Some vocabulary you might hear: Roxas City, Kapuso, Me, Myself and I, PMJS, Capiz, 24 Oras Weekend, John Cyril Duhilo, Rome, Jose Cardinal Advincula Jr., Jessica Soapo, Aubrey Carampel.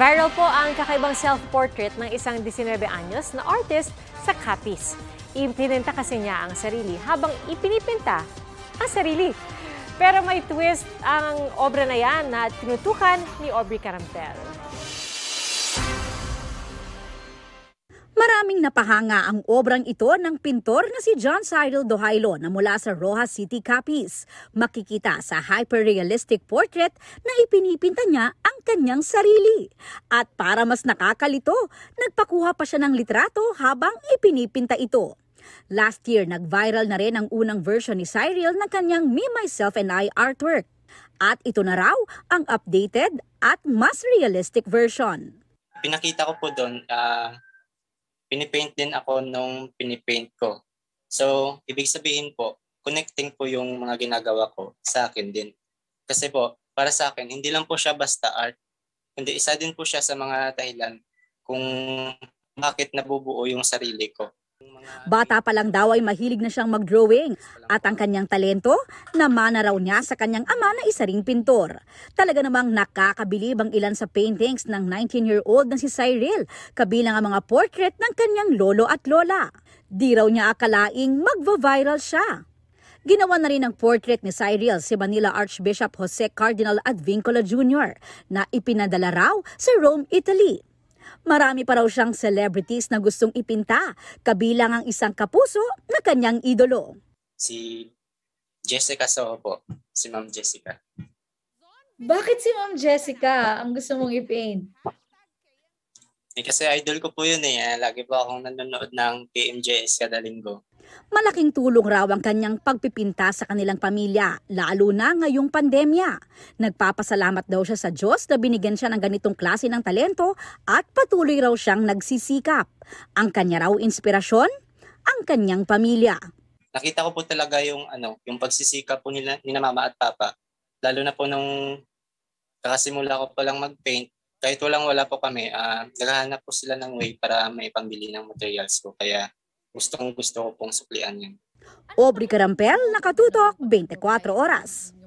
Viral po ang kakaibang self-portrait ng isang 19-anyos na artist sa Capiz. Ipinenta kasi niya ang sarili habang ipinipinta ang sarili. Pero may twist ang obra na yan na tinutukan ni Aubrey Carampel. Maraming napahanga ang obrang ito ng pintor na si John Cyril Duhilo na mula sa Roxas City, Capiz. Makikita sa hyper-realistic portrait na ipinipinta niya ang kanyang sarili. At para mas nakakalito, nagpakuha pa siya ng litrato habang ipinipinta ito. Last year, nag-viral na rin ang unang version ni Cyril ng kanyang Me, Myself and I artwork. At ito na raw ang updated at mas realistic version. Pinakita ko po doon, pinipaint din ako nung pinipaint ko. So, ibig sabihin po, connecting po yung mga ginagawa ko sa akin din. Kasi po, para sa akin, hindi lang po siya basta art, kundi isa din po siya sa mga dahilan kung bakit nabubuo yung sarili ko. Bata pa lang daw ay mahilig na siyang mag-drawing at ang kanyang talento namana raw niya sa kanyang ama na isa ring pintor. Talaga namang nakakabilib ang ilan sa paintings ng 19-year-old na si Cyril, kabilang ang mga portrait ng kanyang lolo at lola. Di raw niya akalaing magva-viral siya. Ginawa na rin ng portrait ni Cyril si Manila Archbishop Jose Cardinal Advincula Jr. na ipinadala raw sa Rome, Italy. Marami pa raw siyang celebrities na gustong ipinta, kabilang ang isang kapuso na kanyang idolo. Si Jessica Soapo, si Ma'am Jessica. Bakit si Ma'am Jessica ang gusto mong ipaint? Eh, kasi idol ko po yun eh. Lagi po akong nanonood ng PMJS kada linggo. Malaking tulong raw ang kanyang pagpipinta sa kanilang pamilya, lalo na ngayong pandemya. Nagpapasalamat daw siya sa Diyos na binigyan siya ng ganitong klase ng talento at patuloy raw siyang nagsisikap. Ang kanya raw inspirasyon, ang kanyang pamilya. Nakita ko po talaga yung pagsisikap po ni mama at papa. Lalo na po nung kakasimula ko palang mag-paint, kahit wala po kami, naghahanap po sila ng way para may pambili ng materials ko. Kaya gustong gusto ko pong suklian yan. Aubrey Carampel, Nakatutok, 24 Oras.